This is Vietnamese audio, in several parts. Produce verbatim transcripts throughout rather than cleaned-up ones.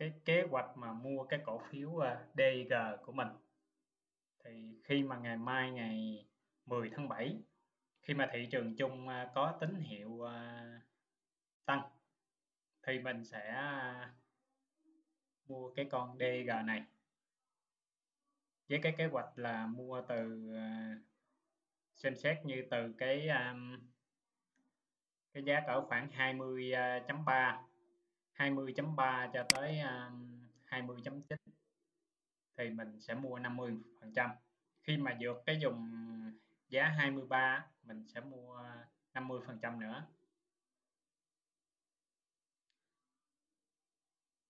cái kế hoạch mà mua cái cổ phiếu đê i giê của mình. Thì khi mà ngày mai ngày mười tháng bảy, khi mà thị trường chung có tín hiệu tăng thì mình sẽ mua cái con đê i giê này với cái kế hoạch là mua từ, xem xét như từ cái cái giá ở khoảng hai mươi chấm ba hai mươi chấm ba cho tới hai mươi chấm chín thì mình sẽ mua năm mươi phần trăm. Khi mà vượt cái vùng giá hai mươi ba mình sẽ mua năm mươi phần trăm nữa.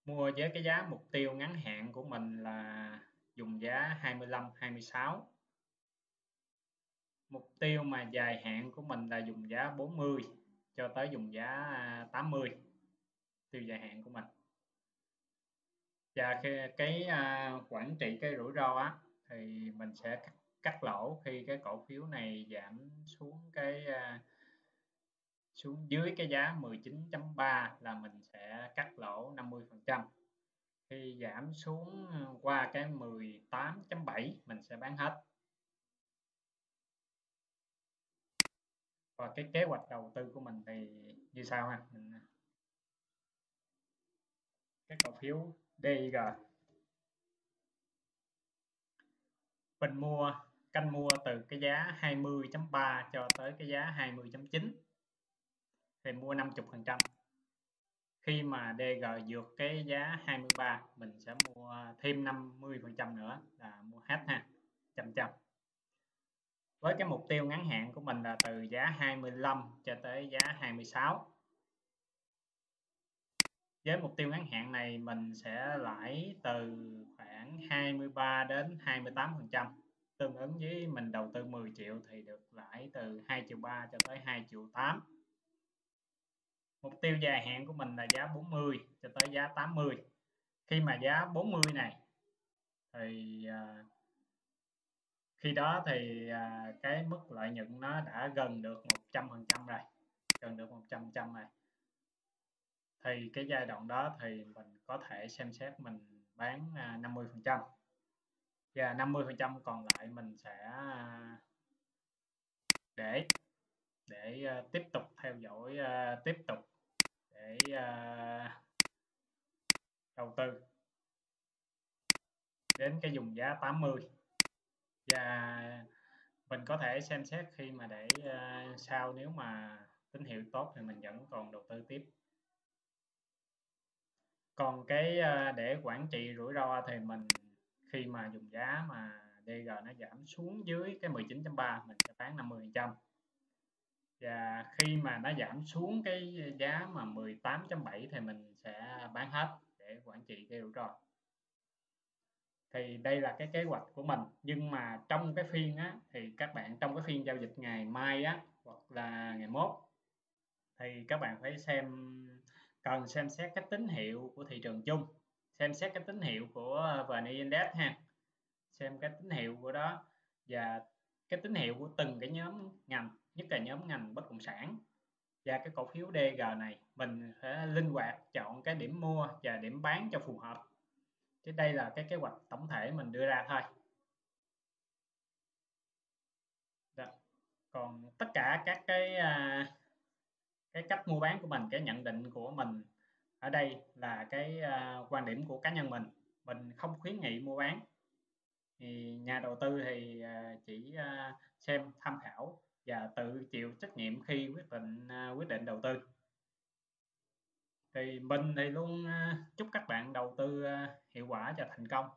Mua với cái giá mục tiêu ngắn hạn của mình là dùng giá hai mươi lăm, hai mươi sáu. Mục tiêu mà dài hạn của mình là dùng giá bốn mươi cho tới dùng giá tám mươi. Tiêu dài hạn của mình. Và khi cái uh, quản trị cái rủi ro á, thì mình sẽ cắt, cắt lỗ khi cái cổ phiếu này giảm xuống cái uh, xuống dưới cái giá mười chín chấm ba là mình sẽ cắt lỗ năm mươi phần trăm. Khi giảm xuống qua cái mười tám chấm bảy mình sẽ bán hết. Và cái kế hoạch đầu tư của mình thì như sau ha. Mình, cái cổ phiếu đê i giê mình mua canh mua từ cái giá hai mươi chấm ba cho tới cái giá hai mươi chấm chín thì mua năm mươi phần trăm. Khi mà đê i giê vượt cái giá hai mươi ba mình sẽ mua thêm năm mươi phần trăm nữa là mua hết ha, chậm chậm. Với cái mục tiêu ngắn hạn của mình là từ giá hai mươi lăm cho tới giá hai mươi sáu. Với mục tiêu ngắn hạn này mình sẽ lãi từ khoảng hai mươi ba đến hai mươi tám phần trăm, tương ứng với mình đầu tư mười triệu thì được lãi từ hai triệu ba cho tới hai triệu tám. Mục tiêu dài hạn của mình là giá bốn mươi cho tới giá tám mươi. Khi mà giá bốn mươi này thì khi đó thì cái mức lợi nhuận nó đã gần được một trăm phần trăm rồi, gần được một trăm phần trăm rồi. Thì cái giai đoạn đó thì mình có thể xem xét mình bán năm mươi phần trăm và năm mươi phần trăm còn lại mình sẽ để để tiếp tục theo dõi, tiếp tục để đầu tư đến cái vùng giá tám mươi. Và mình có thể xem xét khi mà để sau, nếu mà tín hiệu tốt thì mình vẫn còn đầu tư tiếp. Còn cái để quản trị rủi ro thì mình khi mà dùng giá mà đê i giê nó giảm xuống dưới cái mười chín chấm ba mình sẽ bán năm mươi phần trăm. Và khi mà nó giảm xuống cái giá mà mười tám chấm bảy thì mình sẽ bán hết để quản trị cái rủi ro. Thì đây là cái kế hoạch của mình. Nhưng mà trong cái phiên á, thì các bạn trong cái phiên giao dịch ngày mai á hoặc là ngày mốt thì các bạn phải xem, cần xem xét các tín hiệu của thị trường chung, xem xét các tín hiệu của vê en Index ha, xem các tín hiệu của đó và cái tín hiệu của từng cái nhóm ngành, nhất là nhóm ngành bất động sản. Và cái cổ phiếu đê i giê này mình sẽ linh hoạt chọn cái điểm mua và điểm bán cho phù hợp. Chứ đây là cái kế hoạch tổng thể mình đưa ra thôi. Đó. Còn tất cả các cái à, cái cách mua bán của mình, cái nhận định của mình ở đây là cái uh, quan điểm của cá nhân mình. Mình không khuyến nghị mua bán. Thì nhà đầu tư thì uh, chỉ uh, xem tham khảo và tự chịu trách nhiệm khi quyết định uh, quyết định đầu tư. Thì mình thì luôn uh, chúc các bạn đầu tư uh, hiệu quả và thành công.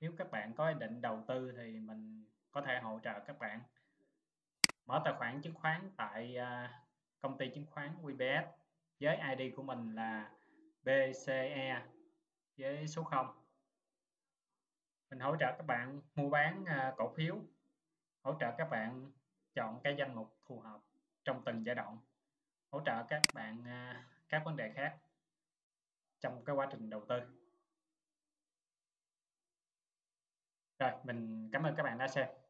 Nếu các bạn có ý định đầu tư thì mình có thể hỗ trợ các bạn mở tài khoản chứng khoán tại uh, công ty chứng khoán vê pê ét với i đê của mình là bê xê e với số không. Mình hỗ trợ các bạn mua bán cổ phiếu, hỗ trợ các bạn chọn cái danh mục phù hợp trong từng giai đoạn, hỗ trợ các bạn các vấn đề khác trong cái quá trình đầu tư. Rồi, mình cảm ơn các bạn đã xem.